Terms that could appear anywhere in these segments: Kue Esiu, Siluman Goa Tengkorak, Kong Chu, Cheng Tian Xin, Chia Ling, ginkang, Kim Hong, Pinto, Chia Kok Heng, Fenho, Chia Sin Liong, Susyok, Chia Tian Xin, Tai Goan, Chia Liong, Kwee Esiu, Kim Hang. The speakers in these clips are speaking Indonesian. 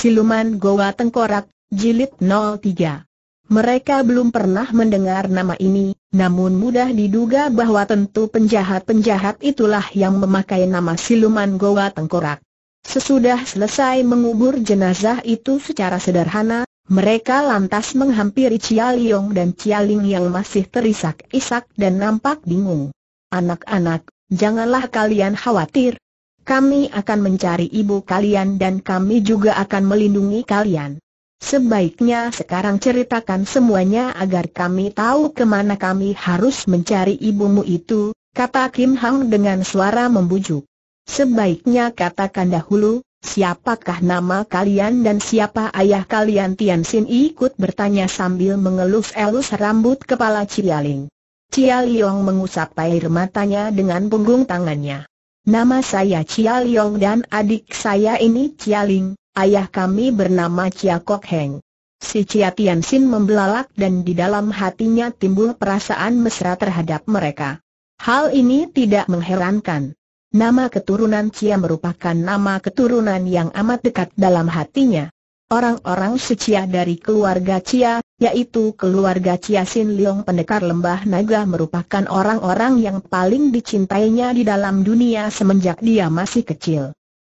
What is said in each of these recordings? Siluman Goa Tengkorak, Jilid 03. Mereka belum pernah mendengar nama ini, namun mudah diduga bahwa tentu penjahat-penjahat itulah yang memakai nama Siluman Goa Tengkorak. Sesudah selesai mengubur jenazah itu secara sederhana, mereka lantas menghampiri Chia Liong dan Chia Ling yang masih terisak-isak dan nampak bingung. "Anak-anak, janganlah kalian khawatir. Kami akan mencari ibu kalian dan kami juga akan melindungi kalian. Sebaiknya sekarang ceritakan semuanya agar kami tahu kemana kami harus mencari ibumu itu," kata Kim Hang dengan suara membujuk. "Sebaiknya katakan dahulu, siapakah nama kalian dan siapa ayah kalian?" Tian Xin ikut bertanya sambil mengelus-elus rambut kepala Chia Ling. Chia Liong mengusap air matanya dengan punggung tangannya. "Nama saya Chia Liong dan adik saya ini Chia Ling, ayah kami bernama Chia Kok Heng." Si Chia Tian Xin membelalak dan di dalam hatinya timbul perasaan mesra terhadap mereka. Hal ini tidak mengherankan. Nama keturunan Chia merupakan nama keturunan yang amat dekat dalam hatinya. Orang-orang Chia dari keluarga Chia, yaitu keluarga Chia Sin Liong pendekar lembah naga, merupakan orang-orang yang paling dicintainya di dalam dunia semenjak dia masih kecil.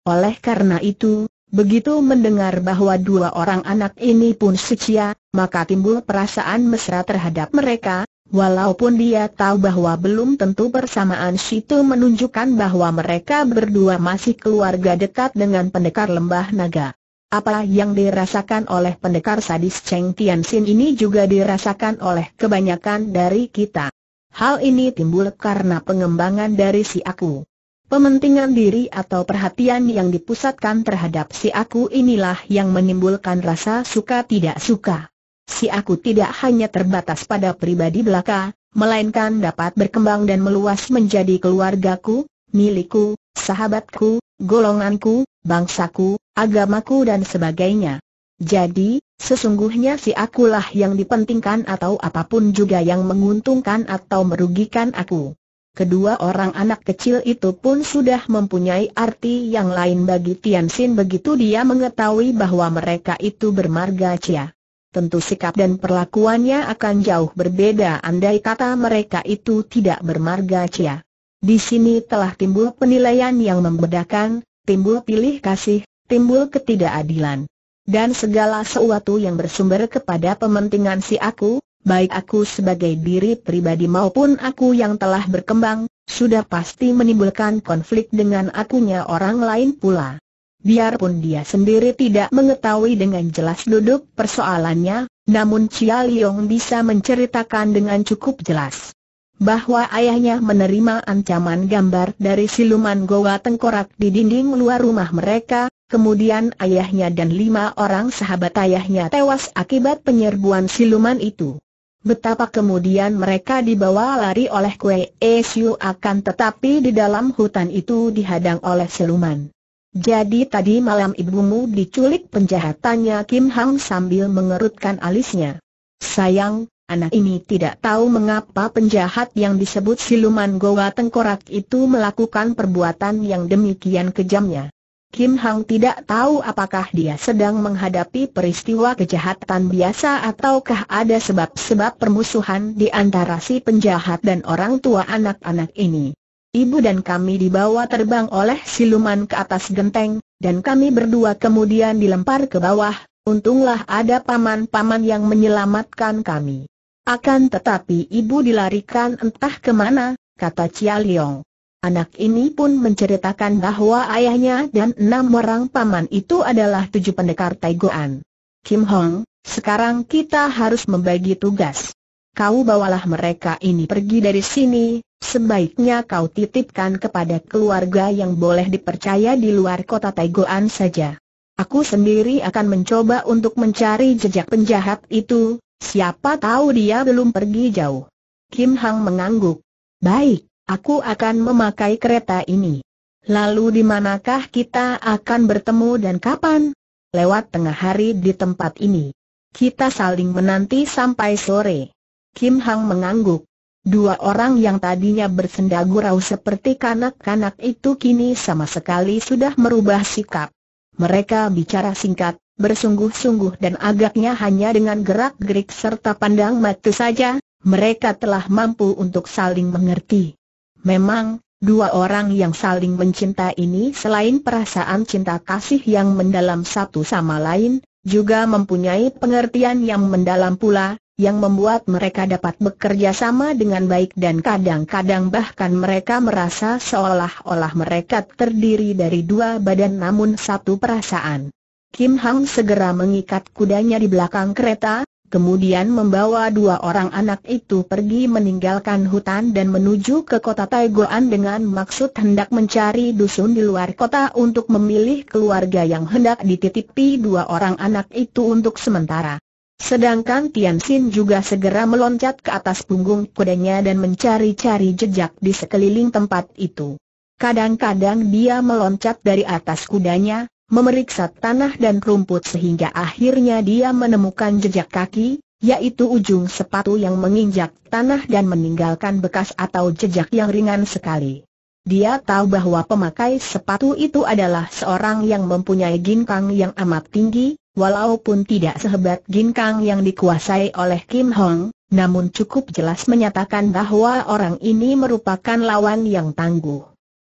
Oleh karena itu, begitu mendengar bahwa dua orang anak ini pun Chia, maka timbul perasaan mesra terhadap mereka. Walaupun dia tahu bahwa belum tentu persamaan situ menunjukkan bahwa mereka berdua masih keluarga dekat dengan pendekar lembah naga. Apa yang dirasakan oleh pendekar sadis Cheng Tian Xin ini juga dirasakan oleh kebanyakan dari kita. Hal ini timbul karena pengembangan dari si aku. Pementingan diri atau perhatian yang dipusatkan terhadap si aku inilah yang menimbulkan rasa suka tidak suka. Si aku tidak hanya terbatas pada pribadi belaka, melainkan dapat berkembang dan meluas menjadi keluargaku, milikku, sahabatku, golonganku, bangsaku, agamaku dan sebagainya. Jadi, sesungguhnya si akulah yang dipentingkan atau apapun juga yang menguntungkan atau merugikan aku. Kedua orang anak kecil itu pun sudah mempunyai arti yang lain bagi Tian Xin begitu dia mengetahui bahwa mereka itu bermarga Chia. Tentu sikap dan perlakuannya akan jauh berbeda andai kata mereka itu tidak bermarga Chia. Di sini telah timbul penilaian yang membedakan, timbul pilih kasih, timbul ketidakadilan. Dan segala sesuatu yang bersumber kepada pementingan si aku, baik aku sebagai diri pribadi maupun aku yang telah berkembang, sudah pasti menimbulkan konflik dengan akunya orang lain pula. Biarpun dia sendiri tidak mengetahui dengan jelas duduk persoalannya, namun Chia Liong bisa menceritakan dengan cukup jelas bahwa ayahnya menerima ancaman gambar dari Siluman Goa Tengkorak di dinding luar rumah mereka, kemudian ayahnya dan 5 orang sahabat ayahnya tewas akibat penyerbuan siluman itu. Betapa kemudian mereka dibawa lari oleh Kue Esiu, akan tetapi di dalam hutan itu dihadang oleh siluman. "Jadi tadi malam ibumu diculik?" penjahatannya Kim Hang sambil mengerutkan alisnya. "Sayang, anak ini tidak tahu mengapa penjahat yang disebut Siluman Goa Tengkorak itu melakukan perbuatan yang demikian kejamnya." Kim Hang tidak tahu apakah dia sedang menghadapi peristiwa kejahatan biasa ataukah ada sebab-sebab permusuhan di antara si penjahat dan orang tua anak-anak ini. "Ibu dan kami dibawa terbang oleh siluman ke atas genteng, dan kami berdua kemudian dilempar ke bawah. Untunglah ada paman-paman yang menyelamatkan kami. Akan tetapi ibu dilarikan entah kemana," kata Chia Liong. Anak ini pun menceritakan bahwa ayahnya dan 6 orang paman itu adalah 7 pendekar Tai Goan. "Kim Hong, sekarang kita harus membagi tugas. Kau bawalah mereka ini pergi dari sini. Sebaiknya kau titipkan kepada keluarga yang boleh dipercaya di luar kota Tai Goan saja. Aku sendiri akan mencoba untuk mencari jejak penjahat itu, siapa tahu dia belum pergi jauh." Kim Hang mengangguk. "Baik, aku akan memakai kereta ini. Lalu di manakah kita akan bertemu dan kapan?" "Lewat tengah hari di tempat ini. Kita saling menanti sampai sore." Kim Hang mengangguk. 2 orang yang tadinya bersenda gurau seperti kanak-kanak itu kini sama sekali sudah merubah sikap. Mereka bicara singkat, bersungguh-sungguh dan agaknya hanya dengan gerak-gerik serta pandang mata saja, mereka telah mampu untuk saling mengerti. Memang, dua orang yang saling mencinta ini selain perasaan cinta kasih yang mendalam satu sama lain, juga mempunyai pengertian yang mendalam pula, yang membuat mereka dapat bekerja sama dengan baik dan kadang-kadang bahkan mereka merasa seolah-olah mereka terdiri dari dua badan namun satu perasaan. Kim Hang segera mengikat kudanya di belakang kereta, kemudian membawa dua orang anak itu pergi meninggalkan hutan dan menuju ke kota Tai Goan dengan maksud hendak mencari dusun di luar kota untuk memilih keluarga yang hendak dititipi dua orang anak itu untuk sementara. Sedangkan Tian Xin juga segera meloncat ke atas punggung kudanya dan mencari-cari jejak di sekeliling tempat itu. Kadang-kadang dia meloncat dari atas kudanya, memeriksa tanah dan rumput sehingga akhirnya dia menemukan jejak kaki, yaitu ujung sepatu yang menginjak tanah dan meninggalkan bekas atau jejak yang ringan sekali. Dia tahu bahwa pemakai sepatu itu adalah seorang yang mempunyai ginkang yang amat tinggi. Walaupun tidak sehebat ginkang yang dikuasai oleh Kim Hong, namun cukup jelas menyatakan bahwa orang ini merupakan lawan yang tangguh.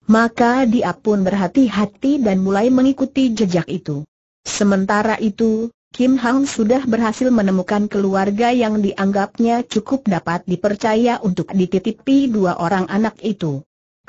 Maka dia pun berhati-hati dan mulai mengikuti jejak itu. Sementara itu, Kim Hong sudah berhasil menemukan keluarga yang dianggapnya cukup dapat dipercaya untuk dititipi dua orang anak itu.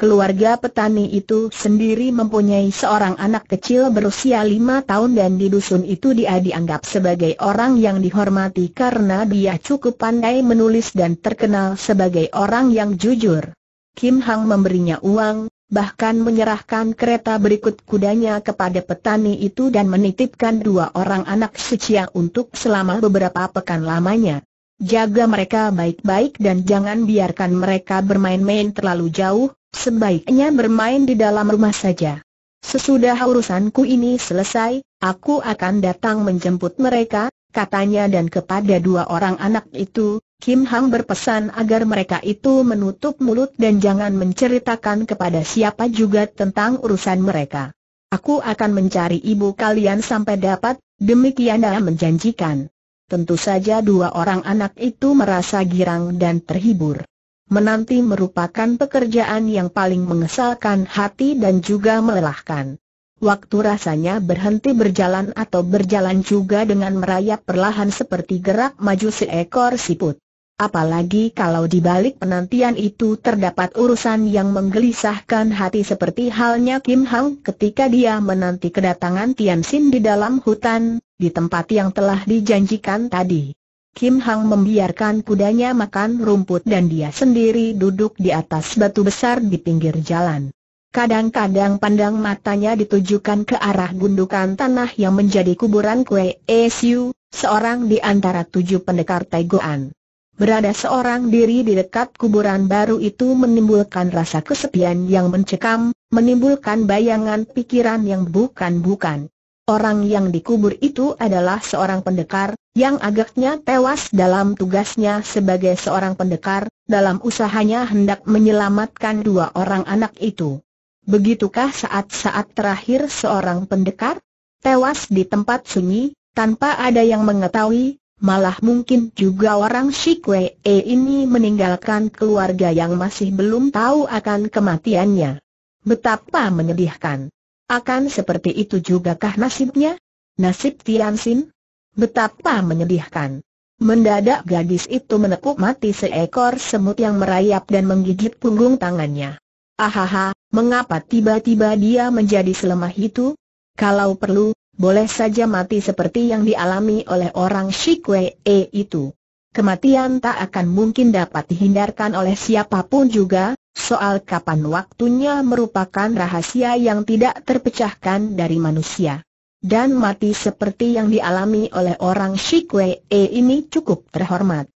Keluarga petani itu sendiri mempunyai seorang anak kecil berusia 5 tahun dan di dusun itu dia dianggap sebagai orang yang dihormati karena dia cukup pandai menulis dan terkenal sebagai orang yang jujur. Kim Hang memberinya uang, bahkan menyerahkan kereta berikut kudanya kepada petani itu dan menitipkan dua orang anak Sucia untuk selama beberapa pekan lamanya. Jaga mereka baik-baik dan jangan biarkan mereka bermain-main terlalu jauh. Sebaiknya bermain di dalam rumah saja. Sesudah urusanku ini selesai, aku akan datang menjemput mereka, katanya, dan kepada dua orang anak itu, Kim Hang berpesan agar mereka itu menutup mulut dan jangan menceritakan kepada siapa juga tentang urusan mereka. Aku akan mencari ibu kalian sampai dapat, demikian dia menjanjikan. Tentu saja dua orang anak itu merasa girang dan terhibur. Menanti merupakan pekerjaan yang paling mengesalkan hati dan juga melelahkan. Waktu rasanya berhenti berjalan atau berjalan juga dengan merayap perlahan seperti gerak maju seekor siput. Apalagi kalau di balik penantian itu terdapat urusan yang menggelisahkan hati seperti halnya Kim Hang ketika dia menanti kedatangan Tian Xin di dalam hutan, di tempat yang telah dijanjikan tadi. Kim Hang membiarkan kudanya makan rumput dan dia sendiri duduk di atas batu besar di pinggir jalan. Kadang-kadang pandang matanya ditujukan ke arah gundukan tanah yang menjadi kuburan Kue Esiu, seorang di antara 7 pendekar Tai Goan. Berada seorang diri di dekat kuburan baru itu menimbulkan rasa kesepian yang mencekam, menimbulkan bayangan pikiran yang bukan-bukan. Orang yang dikubur itu adalah seorang pendekar, yang agaknya tewas dalam tugasnya sebagai seorang pendekar, dalam usahanya hendak menyelamatkan dua orang anak itu. Begitukah saat-saat terakhir seorang pendekar? Tewas di tempat sunyi, tanpa ada yang mengetahui, malah mungkin juga orang si Kwee ini meninggalkan keluarga yang masih belum tahu akan kematiannya. Betapa menyedihkan. Akan seperti itu jugakah nasibnya? Nasib Tian Xin? Betapa menyedihkan. Mendadak gadis itu menekuk mati seekor semut yang merayap dan menggigit punggung tangannya. Ahaha, mengapa tiba-tiba dia menjadi selemah itu? Kalau perlu, boleh saja mati seperti yang dialami oleh orang si Kwee itu. Kematian tak akan mungkin dapat dihindarkan oleh siapapun juga. Soal kapan waktunya merupakan rahasia yang tidak terpecahkan dari manusia. Dan mati seperti yang dialami oleh orang si Kwee ini cukup terhormat.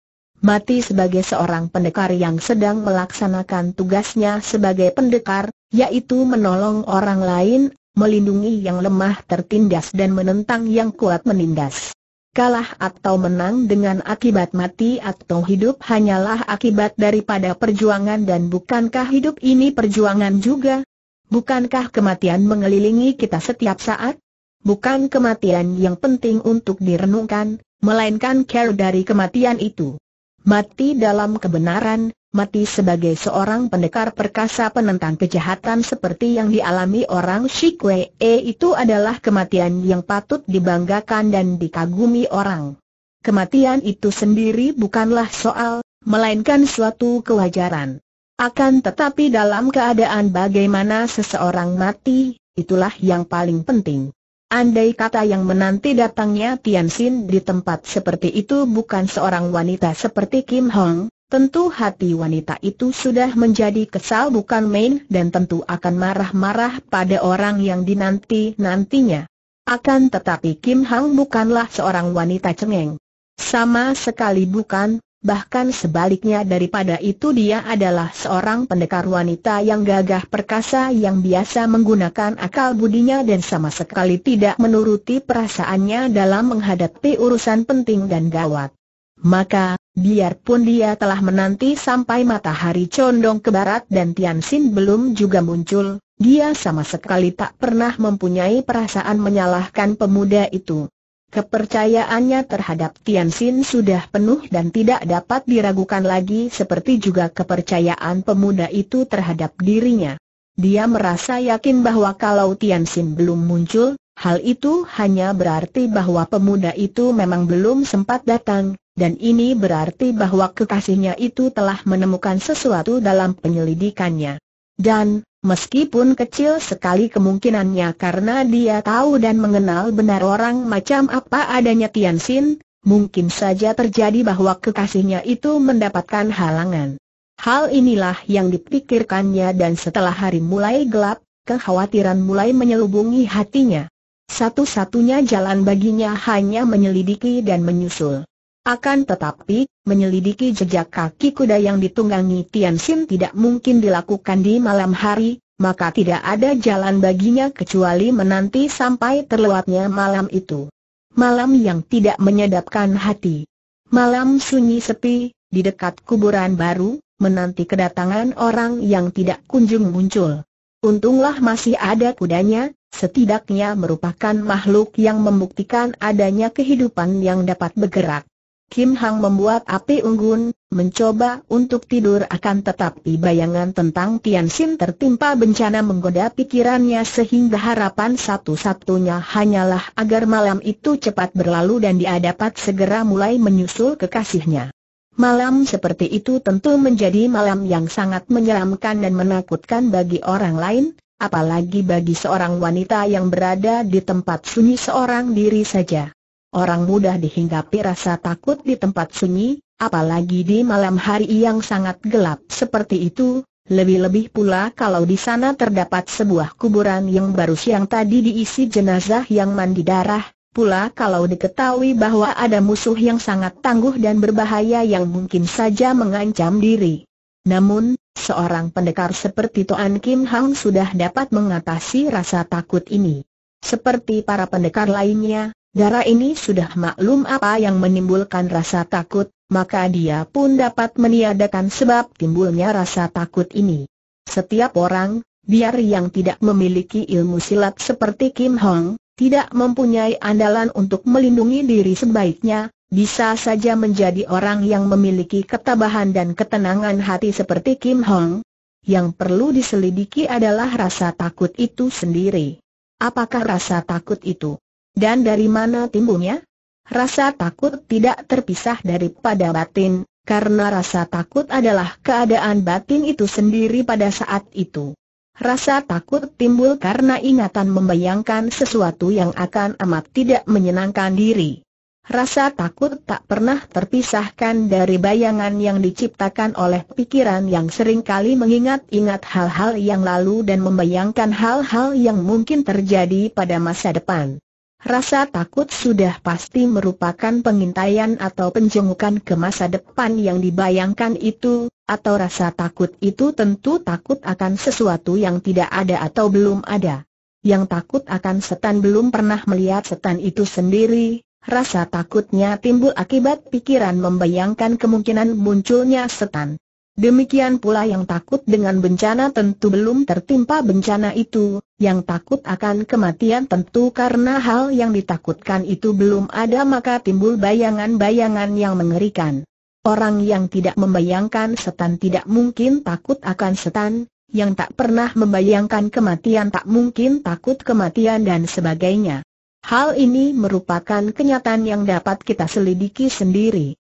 Mati sebagai seorang pendekar yang sedang melaksanakan tugasnya sebagai pendekar, yaitu menolong orang lain, melindungi yang lemah tertindas dan menentang yang kuat menindas. Kalah atau menang dengan akibat mati atau hidup hanyalah akibat daripada perjuangan dan bukankah hidup ini perjuangan juga? Bukankah kematian mengelilingi kita setiap saat? bukan kematian yang penting untuk direnungkan, melainkan care dari kematian itu. Mati dalam kebenaran, mati sebagai seorang pendekar perkasa penentang kejahatan seperti yang dialami orang Shikwe itu adalah kematian yang patut dibanggakan dan dikagumi orang. Kematian itu sendiri bukanlah soal, melainkan suatu kewajaran. Akan tetapi dalam keadaan bagaimana seseorang mati, itulah yang paling penting. Andai kata yang menanti datangnya Tian Xin di tempat seperti itu bukan seorang wanita seperti Kim Hong, tentu hati wanita itu sudah menjadi kesal bukan main dan tentu akan marah-marah pada orang yang dinanti-nantinya. Akan tetapi Kim Hong bukanlah seorang wanita cengeng. Sama sekali bukan, bahkan sebaliknya daripada itu dia adalah seorang pendekar wanita yang gagah perkasa yang biasa menggunakan akal budinya dan sama sekali tidak menuruti perasaannya dalam menghadapi urusan penting dan gawat. Maka, biarpun dia telah menanti sampai matahari condong ke barat dan Tian Xin belum juga muncul, dia sama sekali tak pernah mempunyai perasaan menyalahkan pemuda itu. Kepercayaannya terhadap Tian Xin sudah penuh dan tidak dapat diragukan lagi seperti juga kepercayaan pemuda itu terhadap dirinya. Dia merasa yakin bahwa kalau Tian Xin belum muncul, hal itu hanya berarti bahwa pemuda itu memang belum sempat datang. Dan ini berarti bahwa kekasihnya itu telah menemukan sesuatu dalam penyelidikannya. Dan, meskipun kecil sekali kemungkinannya karena dia tahu dan mengenal benar orang macam apa adanya Tian Xin, mungkin saja terjadi bahwa kekasihnya itu mendapatkan halangan. Hal inilah yang dipikirkannya dan setelah hari mulai gelap, kekhawatiran mulai menyelubungi hatinya. Satu-satunya jalan baginya hanya menyelidiki dan menyusul. Akan tetapi, menyelidiki jejak kaki kuda yang ditunggangi Tian Xin tidak mungkin dilakukan di malam hari, maka tidak ada jalan baginya kecuali menanti sampai terlewatnya malam itu. Malam yang tidak menyedapkan hati. Malam sunyi sepi, di dekat kuburan baru, menanti kedatangan orang yang tidak kunjung muncul. Untunglah masih ada kudanya. Setidaknya merupakan makhluk yang membuktikan adanya kehidupan yang dapat bergerak. Kim Hang membuat api unggun, mencoba untuk tidur akan tetapi bayangan tentang Tian Xin tertimpa bencana menggoda pikirannya sehingga harapan satu-satunya hanyalah agar malam itu cepat berlalu dan dia dapat segera mulai menyusul kekasihnya. Malam seperti itu tentu menjadi malam yang sangat menyeramkan dan menakutkan bagi orang lain, apalagi bagi seorang wanita yang berada di tempat sunyi seorang diri saja. Orang mudah dihinggapi rasa takut di tempat sunyi, apalagi di malam hari yang sangat gelap seperti itu, lebih-lebih pula kalau di sana terdapat sebuah kuburan yang baru siang tadi diisi jenazah yang mandi darah, pula kalau diketahui bahwa ada musuh yang sangat tangguh dan berbahaya yang mungkin saja mengancam diri. Namun, seorang pendekar seperti Toan Kim Hang sudah dapat mengatasi rasa takut ini. Seperti para pendekar lainnya, darah ini sudah maklum apa yang menimbulkan rasa takut, maka dia pun dapat meniadakan sebab timbulnya rasa takut ini. Setiap orang, biar yang tidak memiliki ilmu silat seperti Kim Hong, tidak mempunyai andalan untuk melindungi diri sebaiknya, bisa saja menjadi orang yang memiliki ketabahan dan ketenangan hati seperti Kim Hong. Yang perlu diselidiki adalah rasa takut itu sendiri. Apakah rasa takut itu? Dan dari mana timbulnya? Rasa takut tidak terpisah daripada batin, karena rasa takut adalah keadaan batin itu sendiri pada saat itu. Rasa takut timbul karena ingatan membayangkan sesuatu yang akan amat tidak menyenangkan diri. Rasa takut tak pernah terpisahkan dari bayangan yang diciptakan oleh pikiran yang seringkali mengingat-ingat hal-hal yang lalu dan membayangkan hal-hal yang mungkin terjadi pada masa depan. Rasa takut sudah pasti merupakan pengintaian atau penjengukan ke masa depan yang dibayangkan itu, atau rasa takut itu tentu takut akan sesuatu yang tidak ada atau belum ada. Yang takut akan setan belum pernah melihat setan itu sendiri, rasa takutnya timbul akibat pikiran membayangkan kemungkinan munculnya setan. Demikian pula yang takut dengan bencana tentu belum tertimpa bencana itu, yang takut akan kematian tentu karena hal yang ditakutkan itu belum ada maka timbul bayangan-bayangan yang mengerikan. Orang yang tidak membayangkan setan tidak mungkin takut akan setan, yang tak pernah membayangkan kematian tak mungkin takut kematian dan sebagainya. Hal ini merupakan kenyataan yang dapat kita selidiki sendiri.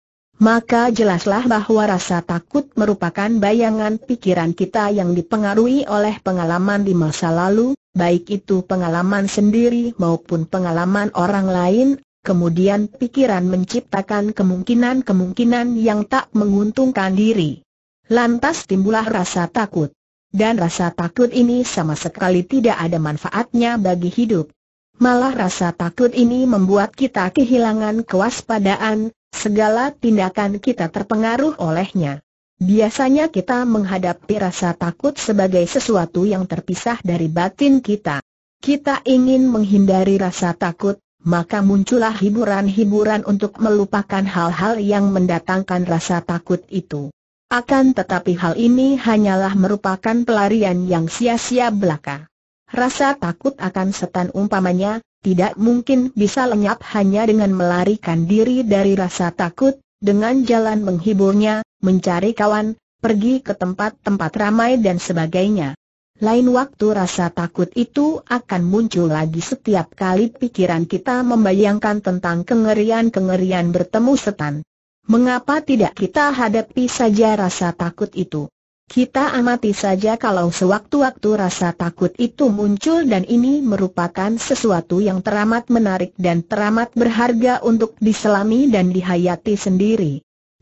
Maka jelaslah bahwa rasa takut merupakan bayangan pikiran kita yang dipengaruhi oleh pengalaman di masa lalu, baik itu pengalaman sendiri maupun pengalaman orang lain. Kemudian pikiran menciptakan kemungkinan-kemungkinan yang tak menguntungkan diri. Lantas timbullah rasa takut. Dan rasa takut ini sama sekali tidak ada manfaatnya bagi hidup. Malah rasa takut ini membuat kita kehilangan kewaspadaan, segala tindakan kita terpengaruh olehnya. Biasanya kita menghadapi rasa takut sebagai sesuatu yang terpisah dari batin kita. Kita ingin menghindari rasa takut, maka muncullah hiburan-hiburan untuk melupakan hal-hal yang mendatangkan rasa takut itu. Akan tetapi hal ini hanyalah merupakan pelarian yang sia-sia belaka. Rasa takut akan setan umpamanya, tidak mungkin bisa lenyap hanya dengan melarikan diri dari rasa takut, dengan jalan menghiburnya, mencari kawan, pergi ke tempat-tempat ramai dan sebagainya. Lain waktu rasa takut itu akan muncul lagi setiap kali pikiran kita membayangkan tentang kengerian-kengerian bertemu setan. Mengapa tidak kita hadapi saja rasa takut itu? Kita amati saja kalau sewaktu-waktu rasa takut itu muncul dan ini merupakan sesuatu yang teramat menarik dan teramat berharga untuk diselami dan dihayati sendiri.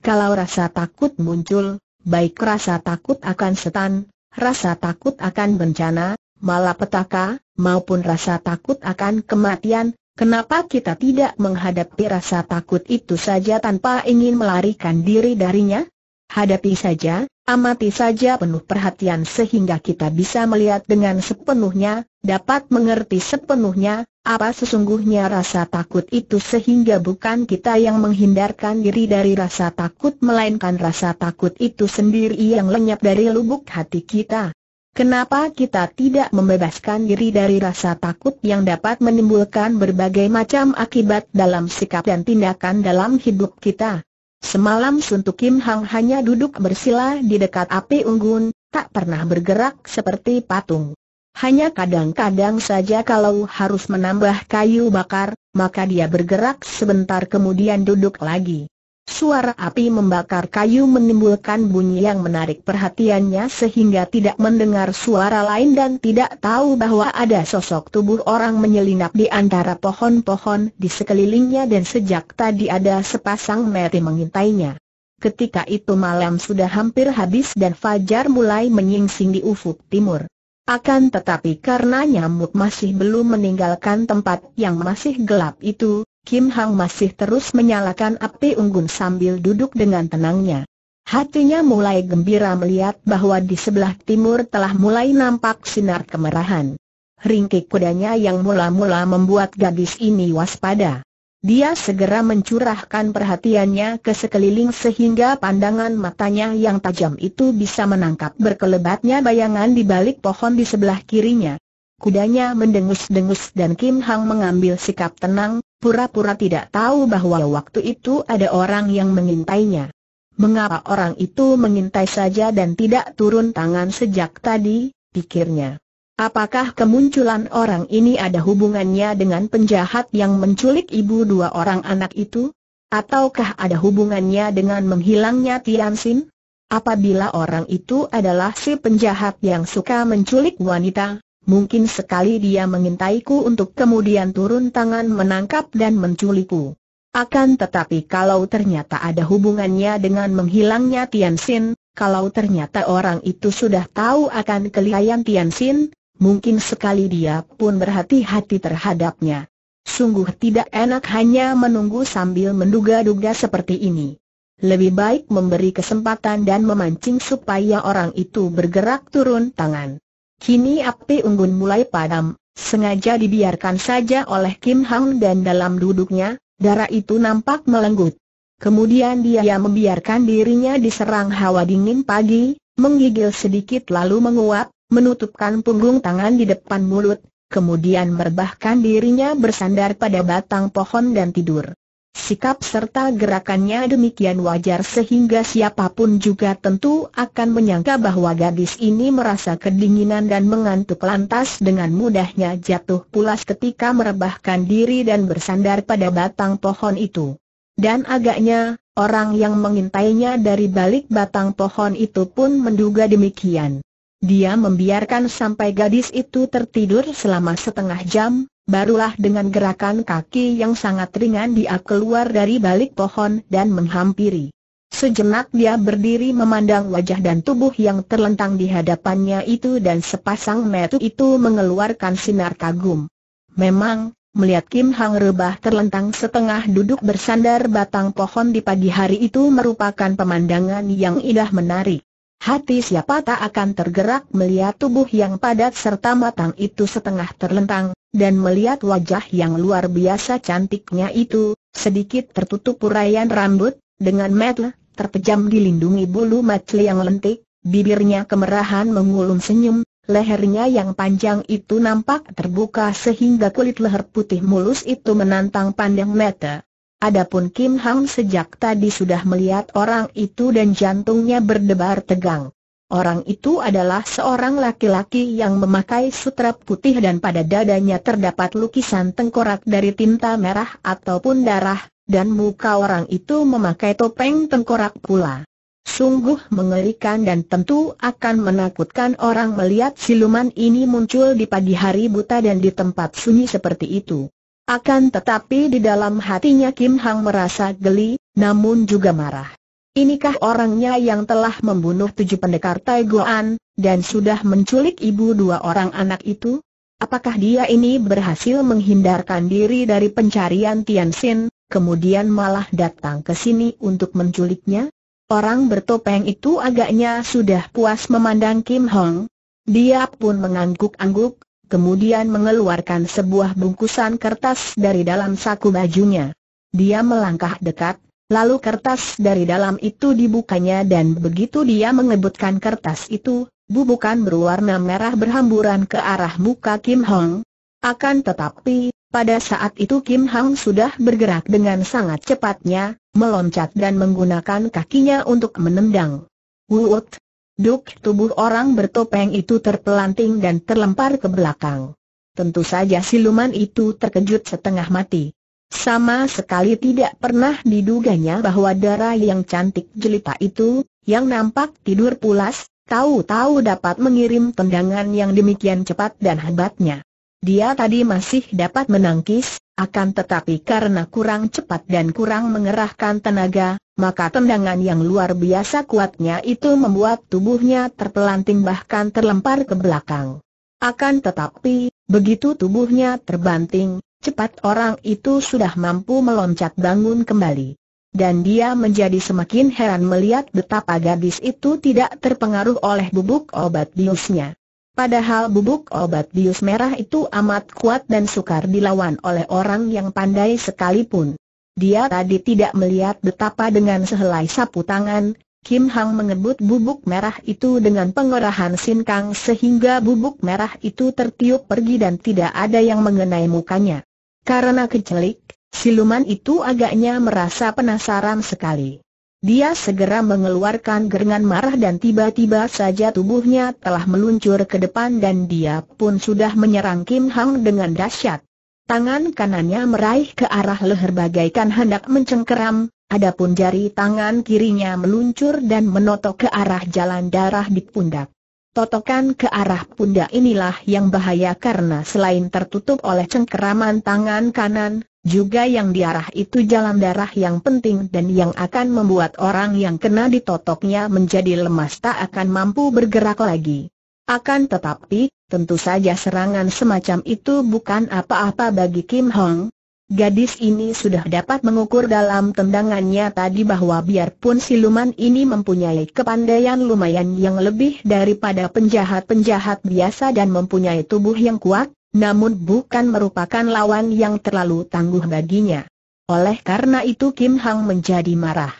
Kalau rasa takut muncul, baik rasa takut akan setan, rasa takut akan bencana, malapetaka, maupun rasa takut akan kematian, kenapa kita tidak menghadapi rasa takut itu saja tanpa ingin melarikan diri darinya? Hadapi saja, amati saja penuh perhatian sehingga kita bisa melihat dengan sepenuhnya, dapat mengerti sepenuhnya, apa sesungguhnya rasa takut itu sehingga bukan kita yang menghindarkan diri dari rasa takut melainkan rasa takut itu sendiri yang lenyap dari lubuk hati kita. Kenapa kita tidak membebaskan diri dari rasa takut yang dapat menimbulkan berbagai macam akibat dalam sikap dan tindakan dalam hidup kita? Semalam suntuk Kim Hang hanya duduk bersila di dekat api unggun, tak pernah bergerak seperti patung. Hanya kadang-kadang saja kalau harus menambah kayu bakar, maka dia bergerak sebentar kemudian duduk lagi. Suara api membakar kayu menimbulkan bunyi yang menarik perhatiannya sehingga tidak mendengar suara lain dan tidak tahu bahwa ada sosok tubuh orang menyelinap di antara pohon-pohon di sekelilingnya dan sejak tadi ada sepasang mata mengintainya. Ketika itu malam sudah hampir habis dan fajar mulai menyingsing di ufuk timur. Akan tetapi karena nyamuk masih belum meninggalkan tempat yang masih gelap itu, Kim Hang masih terus menyalakan api unggun sambil duduk dengan tenangnya. Hatinya mulai gembira melihat bahwa di sebelah timur telah mulai nampak sinar kemerahan. Ringkik kudanya yang mula-mula membuat gadis ini waspada. Dia segera mencurahkan perhatiannya ke sekeliling sehingga pandangan matanya yang tajam itu bisa menangkap berkelebatnya bayangan di balik pohon di sebelah kirinya. Kudanya mendengus-dengus dan Kim Hang mengambil sikap tenang, pura-pura tidak tahu bahwa waktu itu ada orang yang mengintainya. Mengapa orang itu mengintai saja dan tidak turun tangan sejak tadi, pikirnya. Apakah kemunculan orang ini ada hubungannya dengan penjahat yang menculik ibu dua orang anak itu? Ataukah ada hubungannya dengan menghilangnya Tian Xin? Apabila orang itu adalah si penjahat yang suka menculik wanita, mungkin sekali dia mengintaiku untuk kemudian turun tangan menangkap dan menculikku. Akan tetapi kalau ternyata ada hubungannya dengan menghilangnya Tian Xin, kalau ternyata orang itu sudah tahu akan kelihaian Tian Xin, mungkin sekali dia pun berhati-hati terhadapnya. Sungguh tidak enak hanya menunggu sambil menduga-duga seperti ini. Lebih baik memberi kesempatan dan memancing supaya orang itu bergerak turun tangan. Kini api unggun mulai padam, sengaja dibiarkan saja oleh Kim Hang dan dalam duduknya, darah itu nampak melenggut. Kemudian dia membiarkan dirinya diserang hawa dingin pagi, menggigil sedikit lalu menguap, menutupkan punggung tangan di depan mulut, kemudian merebahkan dirinya bersandar pada batang pohon dan tidur. Sikap serta gerakannya demikian wajar sehingga siapapun juga tentu akan menyangka bahwa gadis ini merasa kedinginan dan mengantuk, lantas dengan mudahnya jatuh pulas ketika merebahkan diri dan bersandar pada batang pohon itu. Dan agaknya, orang yang mengintainya dari balik batang pohon itu pun menduga demikian. Dia membiarkan sampai gadis itu tertidur selama setengah jam, barulah dengan gerakan kaki yang sangat ringan dia keluar dari balik pohon dan menghampiri. Sejenak dia berdiri memandang wajah dan tubuh yang terlentang di hadapannya itu, dan sepasang mata itu mengeluarkan sinar kagum. Memang, melihat Kim Hang rebah terlentang setengah duduk bersandar batang pohon di pagi hari itu merupakan pemandangan yang indah menarik. Hati siapa tak akan tergerak melihat tubuh yang padat serta matang itu setengah terlentang, dan melihat wajah yang luar biasa cantiknya itu, sedikit tertutup uraian rambut, dengan mata terpejam dilindungi bulu mata yang lentik, bibirnya kemerahan mengulum senyum. Lehernya yang panjang itu nampak terbuka sehingga kulit leher putih mulus itu menantang pandang mata. Adapun Kim Hang sejak tadi sudah melihat orang itu dan jantungnya berdebar tegang. Orang itu adalah seorang laki-laki yang memakai sutra putih dan pada dadanya terdapat lukisan tengkorak dari tinta merah ataupun darah, dan muka orang itu memakai topeng tengkorak pula. Sungguh mengerikan dan tentu akan menakutkan orang melihat siluman ini muncul di pagi hari buta dan di tempat sunyi seperti itu. Akan tetapi di dalam hatinya Kim Hang merasa geli, namun juga marah. Inikah orangnya yang telah membunuh 7 pendekar Tai Goan, dan sudah menculik ibu 2 orang anak itu? Apakah dia ini berhasil menghindarkan diri dari pencarian Tian Xin, kemudian malah datang ke sini untuk menculiknya? Orang bertopeng itu agaknya sudah puas memandang Kim Hong. Dia pun mengangguk-angguk, kemudian mengeluarkan sebuah bungkusan kertas dari dalam saku bajunya. Dia melangkah dekat, lalu kertas dari dalam itu dibukanya dan begitu dia mengebutkan kertas itu, bubukan berwarna merah berhamburan ke arah muka Kim Hong. Akan tetapi, pada saat itu Kim Hong sudah bergerak dengan sangat cepatnya, meloncat dan menggunakan kakinya untuk menendang. Wuut! Duk, tubuh orang bertopeng itu terpelanting dan terlempar ke belakang. Tentu saja siluman itu terkejut setengah mati. Sama sekali tidak pernah diduganya bahwa darah yang cantik jelita itu, yang nampak tidur pulas, tahu-tahu dapat mengirim tendangan yang demikian cepat dan hebatnya. Dia tadi masih dapat menangkis, akan tetapi karena kurang cepat dan kurang mengerahkan tenaga, maka tendangan yang luar biasa kuatnya itu membuat tubuhnya terpelanting bahkan terlempar ke belakang. Akan tetapi, begitu tubuhnya terbanting, cepat orang itu sudah mampu meloncat bangun kembali. Dan dia menjadi semakin heran melihat betapa gadis itu tidak terpengaruh oleh bubuk obat biusnya. Padahal bubuk obat bius merah itu amat kuat dan sukar dilawan oleh orang yang pandai sekalipun. Dia tadi tidak melihat betapa dengan sehelai sapu tangan, Kim Hang mengebut bubuk merah itu dengan pengerahan sinkang sehingga bubuk merah itu tertiup pergi dan tidak ada yang mengenai mukanya. Karena kecelik, siluman itu agaknya merasa penasaran sekali. Dia segera mengeluarkan gerangan marah dan tiba-tiba saja tubuhnya telah meluncur ke depan dan dia pun sudah menyerang Kim Hang dengan dahsyat. Tangan kanannya meraih ke arah leher bagaikan hendak mencengkeram, adapun jari tangan kirinya meluncur dan menotok ke arah jalan darah di pundak. Totokan ke arah pundak inilah yang bahaya karena selain tertutup oleh cengkeraman tangan kanan, juga yang diarah itu jalan darah yang penting dan yang akan membuat orang yang kena ditotoknya menjadi lemas tak akan mampu bergerak lagi. Akan tetapi, tentu saja serangan semacam itu bukan apa-apa bagi Kim Hong. Gadis ini sudah dapat mengukur dalam tendangannya tadi bahwa biarpun siluman ini mempunyai kepandaian lumayan yang lebih daripada penjahat-penjahat biasa dan mempunyai tubuh yang kuat, namun bukan merupakan lawan yang terlalu tangguh baginya. Oleh karena itu Kim Hang menjadi marah.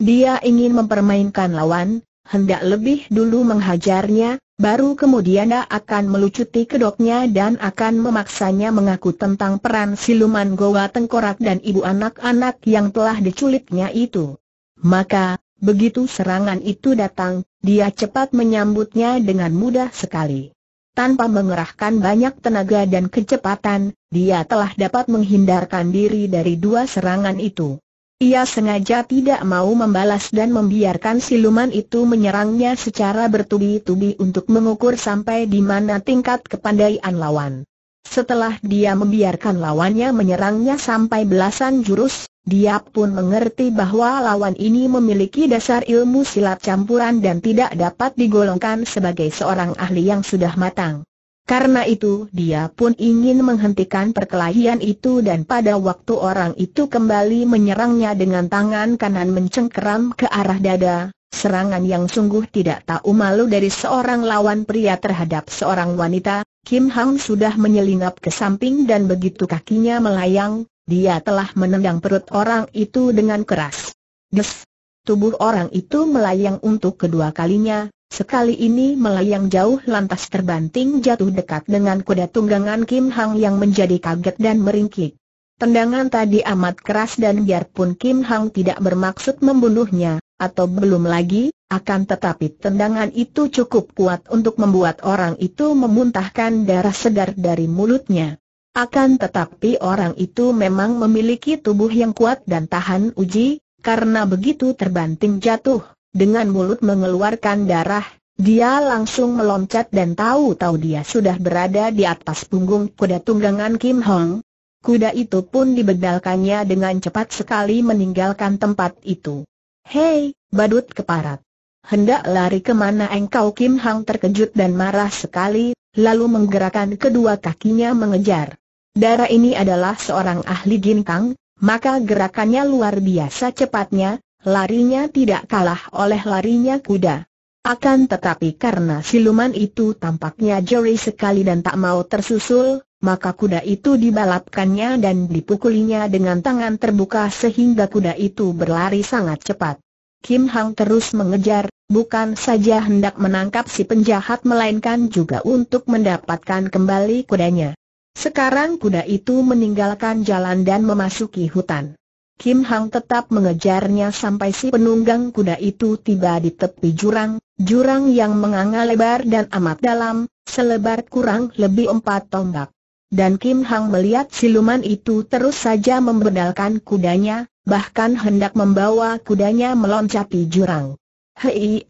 Dia ingin mempermainkan lawan, hendak lebih dulu menghajarnya, baru kemudian dia akan melucuti kedoknya dan akan memaksanya mengaku tentang peran siluman Goa Tengkorak dan ibu anak-anak yang telah diculiknya itu. Maka, begitu serangan itu datang, dia cepat menyambutnya dengan mudah sekali. Tanpa mengerahkan banyak tenaga dan kecepatan, dia telah dapat menghindarkan diri dari dua serangan itu. Ia sengaja tidak mau membalas dan membiarkan siluman itu menyerangnya secara bertubi-tubi untuk mengukur sampai di mana tingkat kepandaian lawan. Setelah dia membiarkan lawannya menyerangnya sampai belasan jurus, dia pun mengerti bahwa lawan ini memiliki dasar ilmu silat campuran dan tidak dapat digolongkan sebagai seorang ahli yang sudah matang. Karena itu dia pun ingin menghentikan perkelahian itu dan pada waktu orang itu kembali menyerangnya dengan tangan kanan mencengkeram ke arah dada, serangan yang sungguh tidak tahu malu dari seorang lawan pria terhadap seorang wanita, Kim Hang sudah menyelinap ke samping dan begitu kakinya melayang, dia telah menendang perut orang itu dengan keras. Des! Tubuh orang itu melayang untuk kedua kalinya. Sekali ini melayang jauh lantas terbanting jatuh dekat dengan kuda tunggangan Kim Hang yang menjadi kaget dan meringkik. Tendangan tadi amat keras dan biarpun Kim Hang tidak bermaksud membunuhnya, atau belum lagi, akan tetapi tendangan itu cukup kuat untuk membuat orang itu memuntahkan darah segar dari mulutnya. Akan tetapi orang itu memang memiliki tubuh yang kuat dan tahan uji, karena begitu terbanting jatuh. Dengan mulut mengeluarkan darah, dia langsung meloncat dan tahu-tahu dia sudah berada di atas punggung kuda tunggangan Kim Hong. Kuda itu pun dibedalkannya dengan cepat sekali meninggalkan tempat itu. "Hei, badut keparat! Hendak lari kemana engkau?" Kim Hang terkejut dan marah sekali, lalu menggerakkan kedua kakinya mengejar. Darah ini adalah seorang ahli ginkang, maka gerakannya luar biasa cepatnya. Larinya tidak kalah oleh larinya kuda. Akan tetapi karena siluman itu tampaknya jeli sekali dan tak mau tersusul, maka kuda itu dibalapkannya dan dipukulinya dengan tangan terbuka sehingga kuda itu berlari sangat cepat. Kim Hang terus mengejar, bukan saja hendak menangkap si penjahat melainkan juga untuk mendapatkan kembali kudanya. Sekarang kuda itu meninggalkan jalan dan memasuki hutan. Kim Hang tetap mengejarnya sampai si penunggang kuda itu tiba di tepi jurang, jurang yang menganga lebar dan amat dalam, selebar kurang lebih 4 tombak. Dan Kim Hang melihat siluman itu terus saja membedalkan kudanya, bahkan hendak membawa kudanya meloncati jurang. "Hei,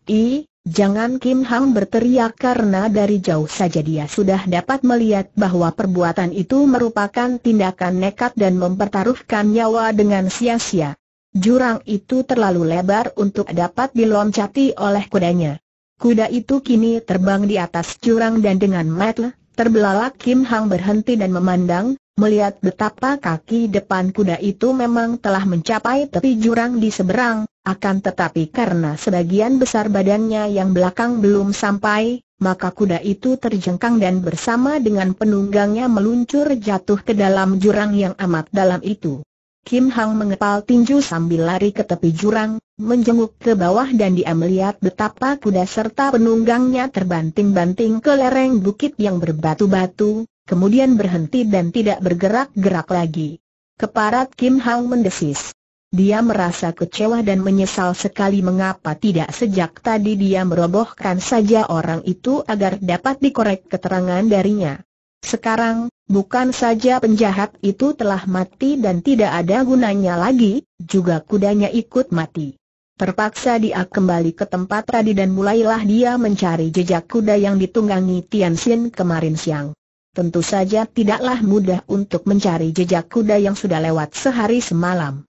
jangan!" Kim Hang berteriak karena dari jauh saja dia sudah dapat melihat bahwa perbuatan itu merupakan tindakan nekat dan mempertaruhkan nyawa dengan sia-sia. Jurang itu terlalu lebar untuk dapat diloncati oleh kudanya. Kuda itu kini terbang di atas jurang dan dengan mata terbelalak Kim Hang berhenti dan memandang, melihat betapa kaki depan kuda itu memang telah mencapai tepi jurang di seberang. Akan tetapi karena sebagian besar badannya yang belakang belum sampai, maka kuda itu terjengkang dan bersama dengan penunggangnya meluncur jatuh ke dalam jurang yang amat dalam itu. Kim Hang mengepal tinju sambil lari ke tepi jurang, menjenguk ke bawah dan dia melihat betapa kuda serta penunggangnya terbanting-banting ke lereng bukit yang berbatu-batu, kemudian berhenti dan tidak bergerak-gerak lagi. "Keparat!" Kim Hang mendesis. Dia merasa kecewa dan menyesal sekali mengapa tidak sejak tadi dia merobohkan saja orang itu agar dapat dikorek keterangan darinya. Sekarang, bukan saja penjahat itu telah mati dan tidak ada gunanya lagi, juga kudanya ikut mati. Terpaksa dia kembali ke tempat tadi dan mulailah dia mencari jejak kuda yang ditunggangi Tian Xin kemarin siang. Tentu saja tidaklah mudah untuk mencari jejak kuda yang sudah lewat sehari semalam.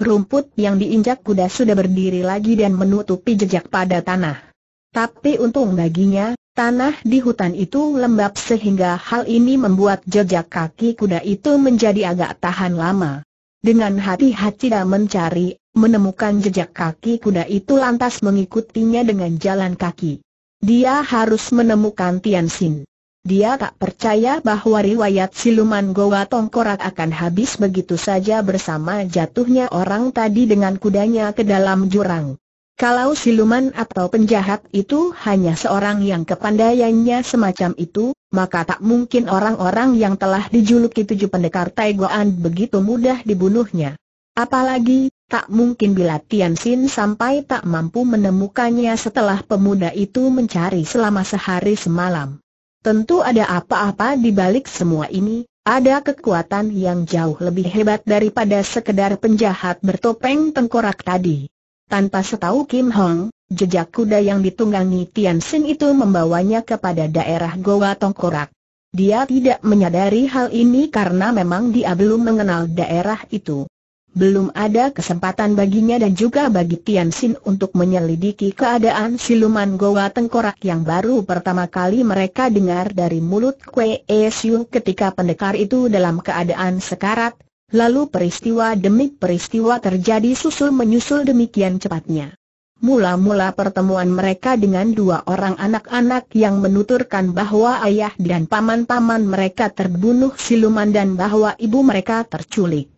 Rumput yang diinjak kuda sudah berdiri lagi dan menutupi jejak pada tanah. Tapi untung baginya, tanah di hutan itu lembab sehingga hal ini membuat jejak kaki kuda itu menjadi agak tahan lama. Dengan hati-hati dia mencari, menemukan jejak kaki kuda itu lantas mengikutinya dengan jalan kaki. Dia harus menemukan Tian Xin. Dia tak percaya bahwa riwayat Siluman Goa Tengkorak akan habis begitu saja bersama jatuhnya orang tadi dengan kudanya ke dalam jurang. Kalau siluman atau penjahat itu hanya seorang yang kepandaiannya semacam itu, maka tak mungkin orang-orang yang telah dijuluki 7 pendekar Tai Goan begitu mudah dibunuhnya. Apalagi, tak mungkin bila Tian Xin sampai tak mampu menemukannya setelah pemuda itu mencari selama sehari semalam. Tentu ada apa-apa di balik semua ini, ada kekuatan yang jauh lebih hebat daripada sekedar penjahat bertopeng tengkorak tadi. Tanpa setahu Kim Hong, jejak kuda yang ditunggangi Tian Xin itu membawanya kepada daerah Goa Tengkorak. Dia tidak menyadari hal ini karena memang dia belum mengenal daerah itu. Belum ada kesempatan baginya dan juga bagi Tian Xin untuk menyelidiki keadaan siluman Goa Tengkorak yang baru pertama kali mereka dengar dari mulut Kwee Esiu ketika pendekar itu dalam keadaan sekarat. Lalu peristiwa demi peristiwa terjadi susul-menyusul demikian cepatnya. Mula-mula pertemuan mereka dengan 2 orang anak-anak yang menuturkan bahwa ayah dan paman-paman mereka terbunuh siluman dan bahwa ibu mereka terculik.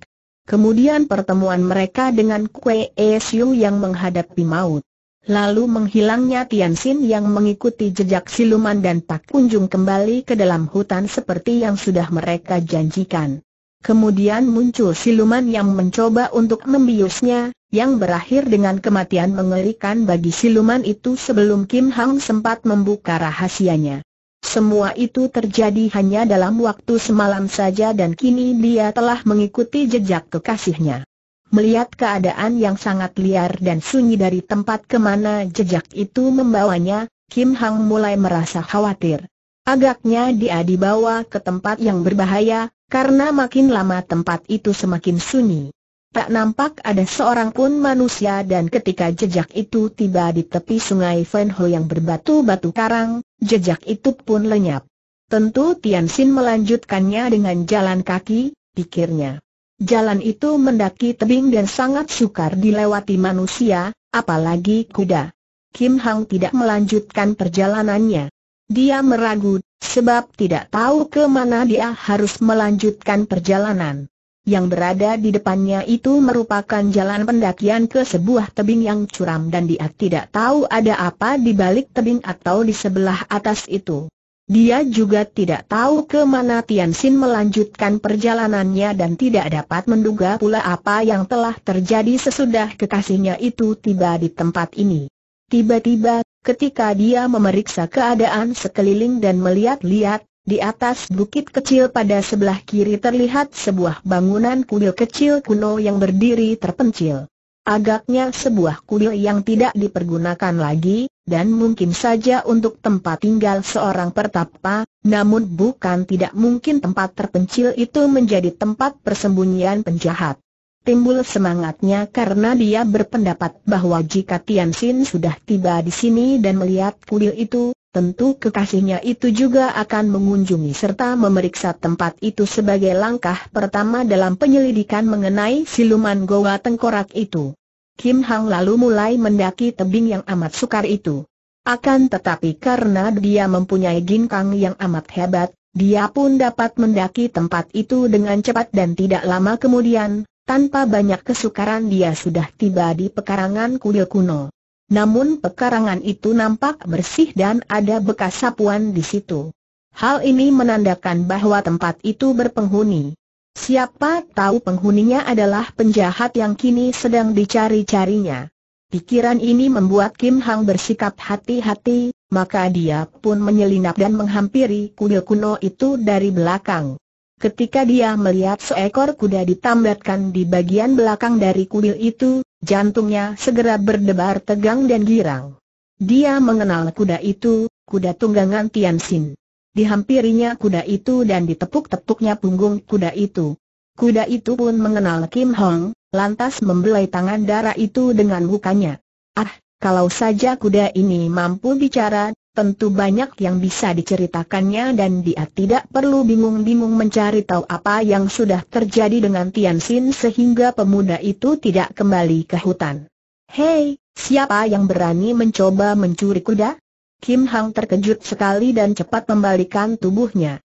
Kemudian pertemuan mereka dengan Kue Esiu yang menghadapi maut. Lalu menghilangnya Tian Xin yang mengikuti jejak siluman dan tak kunjung kembali ke dalam hutan seperti yang sudah mereka janjikan. Kemudian muncul siluman yang mencoba untuk membiusnya, yang berakhir dengan kematian mengerikan bagi siluman itu sebelum Kim Hang sempat membuka rahasianya. Semua itu terjadi hanya dalam waktu semalam saja dan kini dia telah mengikuti jejak kekasihnya. Melihat keadaan yang sangat liar dan sunyi dari tempat kemana jejak itu membawanya, Kim Hang mulai merasa khawatir. Agaknya dia dibawa ke tempat yang berbahaya. Karena makin lama tempat itu semakin sunyi. Tak nampak ada seorang pun manusia dan ketika jejak itu tiba di tepi sungai Fenho yang berbatu-batu karang, jejak itu pun lenyap. Tentu Tian Xin melanjutkannya dengan jalan kaki, pikirnya. Jalan itu mendaki tebing dan sangat sukar dilewati manusia, apalagi kuda. Kim Hang tidak melanjutkan perjalanannya. Dia meragu. Sebab tidak tahu ke mana dia harus melanjutkan perjalanan. Yang berada di depannya itu merupakan jalan pendakian ke sebuah tebing yang curam dan dia tidak tahu ada apa di balik tebing atau di sebelah atas itu. Dia juga tidak tahu ke mana Tian Xin melanjutkan perjalanannya dan tidak dapat menduga pula apa yang telah terjadi sesudah kekasihnya itu tiba di tempat ini. Tiba-tiba, ketika dia memeriksa keadaan sekeliling dan melihat-lihat, di atas bukit kecil pada sebelah kiri terlihat sebuah bangunan kuil kecil kuno yang berdiri terpencil. Agaknya sebuah kuil yang tidak dipergunakan lagi, dan mungkin saja untuk tempat tinggal seorang pertapa, namun bukan tidak mungkin tempat terpencil itu menjadi tempat persembunyian penjahat. Timbul semangatnya karena dia berpendapat bahwa jika Tian Xin sudah tiba di sini dan melihat kuil itu, tentu kekasihnya itu juga akan mengunjungi serta memeriksa tempat itu sebagai langkah pertama dalam penyelidikan mengenai siluman Goa Tengkorak itu. Kim Hang lalu mulai mendaki tebing yang amat sukar itu. Akan tetapi karena dia mempunyai ginkang yang amat hebat, dia pun dapat mendaki tempat itu dengan cepat dan tidak lama kemudian. Tanpa banyak kesukaran dia sudah tiba di pekarangan kuil kuno. Namun pekarangan itu nampak bersih dan ada bekas sapuan di situ. Hal ini menandakan bahwa tempat itu berpenghuni. Siapa tahu penghuninya adalah penjahat yang kini sedang dicari-carinya. Pikiran ini membuat Kim Hang bersikap hati-hati, maka dia pun menyelinap dan menghampiri kuil kuno itu dari belakang. Ketika dia melihat seekor kuda ditambatkan di bagian belakang dari kuil itu, jantungnya segera berdebar tegang dan girang. Dia mengenal kuda itu, kuda tunggangan Tian Xin. Dihampirinya kuda itu dan ditepuk-tepuknya punggung kuda itu. Kuda itu pun mengenal Kim Hong, lantas membelai tangan darah itu dengan mukanya. Ah, kalau saja kuda ini mampu bicara, tentu banyak yang bisa diceritakannya dan dia tidak perlu bingung-bingung mencari tahu apa yang sudah terjadi dengan Tian Xin sehingga pemuda itu tidak kembali ke hutan. Hei, siapa yang berani mencoba mencuri kuda? Kim Hang terkejut sekali dan cepat membalikan tubuhnya.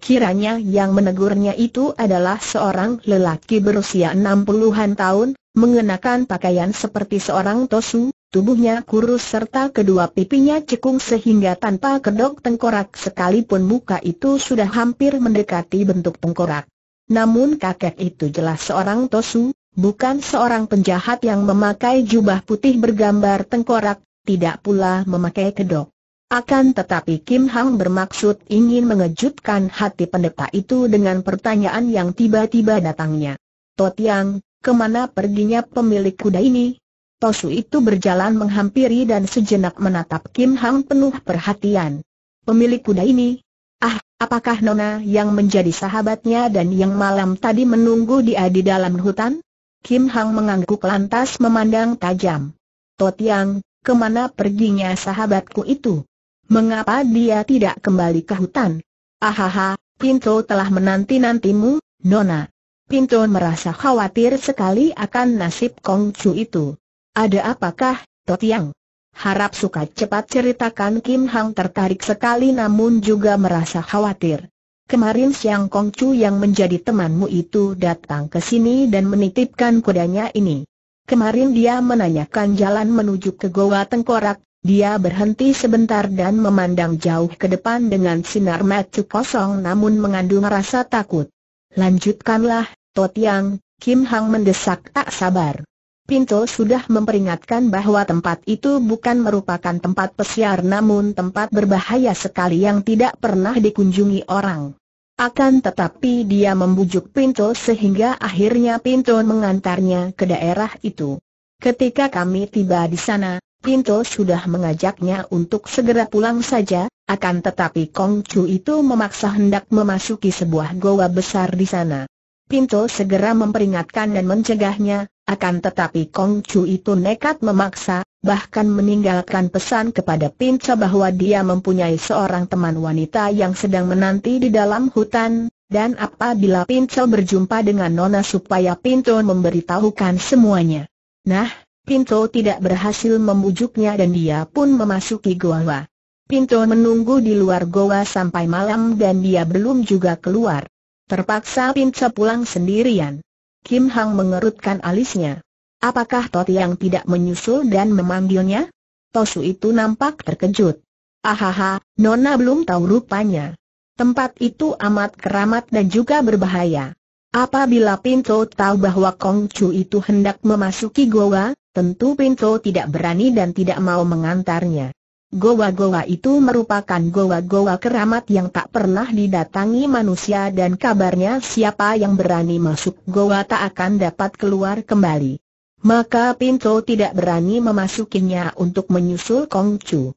Kiranya yang menegurnya itu adalah seorang lelaki berusia 60-an tahun, mengenakan pakaian seperti seorang tosu, tubuhnya kurus serta kedua pipinya cekung sehingga tanpa kedok tengkorak sekalipun muka itu sudah hampir mendekati bentuk tengkorak. Namun kakek itu jelas seorang tosu, bukan seorang penjahat yang memakai jubah putih bergambar tengkorak, tidak pula memakai kedok. Akan tetapi Kim Hang bermaksud ingin mengejutkan hati pendeta itu dengan pertanyaan yang tiba-tiba datangnya. Totiang, kemana perginya pemilik kuda ini? Tosu itu berjalan menghampiri dan sejenak menatap Kim Hang penuh perhatian. Pemilik kuda ini? Ah, apakah Nona yang menjadi sahabatnya dan yang malam tadi menunggu dia di dalam hutan? Kim Hang mengangguk lantas memandang tajam. Totiang, kemana perginya sahabatku itu? Mengapa dia tidak kembali ke hutan? Ahaha, Pinto telah menanti-nantimu, Nona. Pinto merasa khawatir sekali akan nasib Kong Chu itu. Ada apakah, Totiang? Harap suka cepat ceritakan. Kim Hang tertarik sekali namun juga merasa khawatir. Kemarin siang Kong Chu yang menjadi temanmu itu datang ke sini dan menitipkan kudanya ini. Kemarin dia menanyakan jalan menuju ke Goa Tengkorak, dia berhenti sebentar dan memandang jauh ke depan dengan sinar mata kosong namun mengandung rasa takut. Lanjutkanlah, Totiang, Kim Hang mendesak tak sabar. Pinto sudah memperingatkan bahwa tempat itu bukan merupakan tempat pesiar namun tempat berbahaya sekali yang tidak pernah dikunjungi orang. Akan tetapi dia membujuk Pinto sehingga akhirnya Pinto mengantarnya ke daerah itu. Ketika kami tiba di sana, Pinto sudah mengajaknya untuk segera pulang saja, akan tetapi Kong Chu itu memaksa hendak memasuki sebuah goa besar di sana. Pinto segera memperingatkan dan mencegahnya, akan tetapi Kong Chu itu nekat memaksa, bahkan meninggalkan pesan kepada Pinto bahwa dia mempunyai seorang teman wanita yang sedang menanti di dalam hutan, dan apabila Pinto berjumpa dengan Nona supaya Pinto memberitahukan semuanya. Nah, Pinto tidak berhasil membujuknya dan dia pun memasuki goa. Pinto menunggu di luar goa sampai malam dan dia belum juga keluar. Terpaksa Pinto pulang sendirian. Kim Hang mengerutkan alisnya. Apakah Totiang tidak menyusul dan memanggilnya? Tosu itu nampak terkejut. Ahaha, Nona belum tahu rupanya. Tempat itu amat keramat dan juga berbahaya. Apabila Pinto tahu bahwa Kong Chu itu hendak memasuki goa, tentu Pinto tidak berani dan tidak mau mengantarnya. Goa-goa itu merupakan goa-goa keramat yang tak pernah didatangi manusia dan kabarnya siapa yang berani masuk goa tak akan dapat keluar kembali. Maka Pinto tidak berani memasukinya untuk menyusul Kong Chu.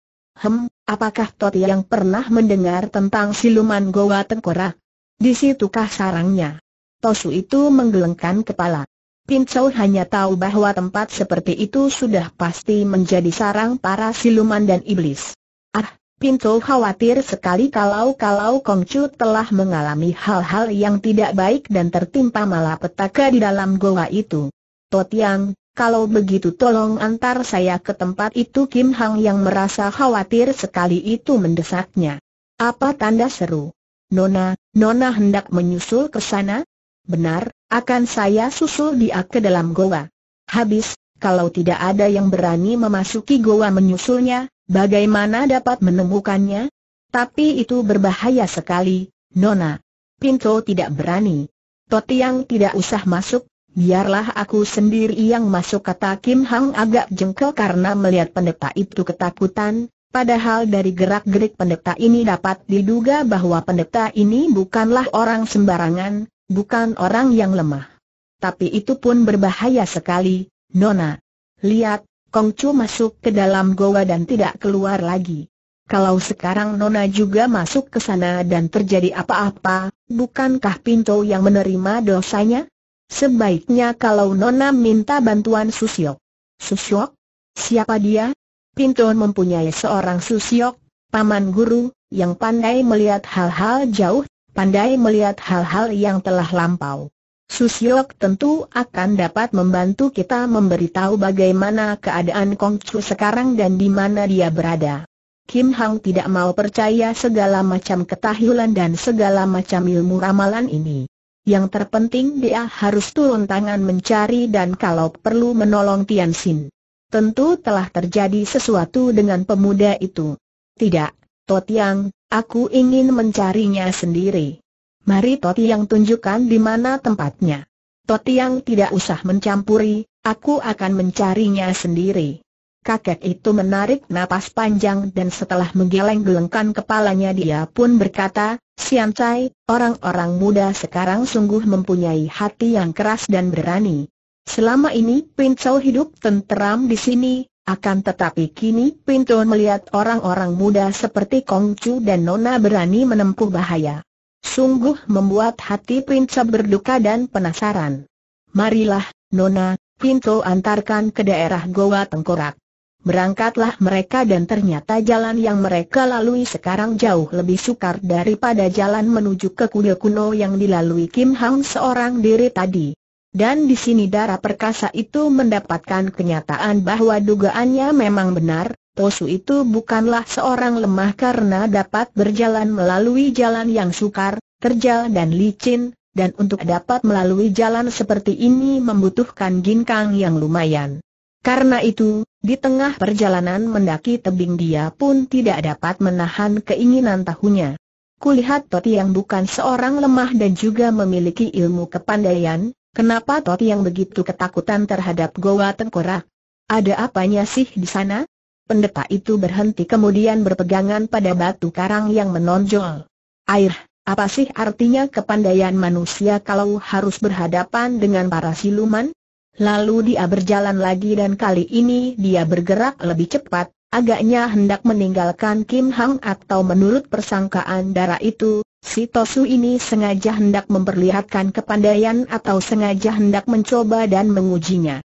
Apakah Totiang pernah mendengar tentang siluman goa tengkorak? Di situkah sarangnya? Tosu itu menggelengkan kepala. Pinto hanya tahu bahwa tempat seperti itu sudah pasti menjadi sarang para siluman dan iblis. Ah, Pinto khawatir sekali kalau Kong Chu telah mengalami hal-hal yang tidak baik dan tertimpa malapetaka di dalam goa itu. Totiang, kalau begitu tolong antar saya ke tempat itu. Kim Hang yang merasa khawatir sekali itu mendesaknya. Apa tanda seru? Nona hendak menyusul ke sana? Benar, akan saya susul dia ke dalam goa. Habis, kalau tidak ada yang berani memasuki goa menyusulnya, bagaimana dapat menemukannya? Tapi itu berbahaya sekali, Nona. Pinto tidak berani. Totiang tidak usah masuk, biarlah aku sendiri yang masuk, kata Kim Hang agak jengkel karena melihat pendeta itu ketakutan. Padahal dari gerak-gerik pendeta ini dapat diduga bahwa pendeta ini bukanlah orang sembarangan. Bukan orang yang lemah. Tapi itu pun berbahaya sekali, Nona. Lihat, Kong Chu masuk ke dalam goa dan tidak keluar lagi. Kalau sekarang Nona juga masuk ke sana dan terjadi apa-apa, bukankah Pinto yang menerima dosanya? Sebaiknya kalau Nona minta bantuan Susyok. Susyok? Siapa dia? Pinto mempunyai seorang Susyok, paman guru, yang pandai melihat hal-hal jauh. Pandai melihat hal-hal yang telah lampau. Susyok tentu akan dapat membantu kita memberitahu bagaimana keadaan Kong Chu sekarang dan di mana dia berada. Kim Hang tidak mau percaya segala macam ketahuilan dan segala macam ilmu ramalan ini. Yang terpenting dia harus turun tangan mencari dan kalau perlu menolong Tian Xin. Tentu telah terjadi sesuatu dengan pemuda itu. Tidak, Totiang, aku ingin mencarinya sendiri. Mari Totiang tunjukkan di mana tempatnya. Totiang tidak usah mencampuri, aku akan mencarinya sendiri. Kakek itu menarik napas panjang dan setelah menggeleng-gelengkan kepalanya dia pun berkata, Sian Chai, orang-orang muda sekarang sungguh mempunyai hati yang keras dan berani. Selama ini Pinto hidup tenteram di sini, akan tetapi kini Pinto melihat orang-orang muda seperti Kong Chu dan Nona berani menempuh bahaya. Sungguh membuat hati Pinto berduka dan penasaran. Marilah, Nona, Pinto antarkan ke daerah Goa Tengkorak. Berangkatlah mereka dan ternyata jalan yang mereka lalui sekarang jauh lebih sukar daripada jalan menuju ke kuil kuno yang dilalui Kim Hang seorang diri tadi. Dan di sini darah perkasa itu mendapatkan kenyataan bahwa dugaannya memang benar, Tosu itu bukanlah seorang lemah karena dapat berjalan melalui jalan yang sukar, terjal dan licin, dan untuk dapat melalui jalan seperti ini membutuhkan ginkang yang lumayan. Karena itu, di tengah perjalanan mendaki tebing dia pun tidak dapat menahan keinginan tahunya. Kulihat Toti yang bukan seorang lemah dan juga memiliki ilmu kepandaian, kenapa Toti yang begitu ketakutan terhadap Goa Tengkorak? Ada apanya sih di sana? Pendeta itu berhenti kemudian berpegangan pada batu karang yang menonjol. Air, apa sih artinya kepandaian manusia kalau harus berhadapan dengan para siluman? Lalu dia berjalan lagi dan kali ini dia bergerak lebih cepat, agaknya hendak meninggalkan Kim Hang atau menurut persangkaan dara itu, si Tosu ini sengaja hendak memperlihatkan kepandaian atau sengaja hendak mencoba dan mengujinya.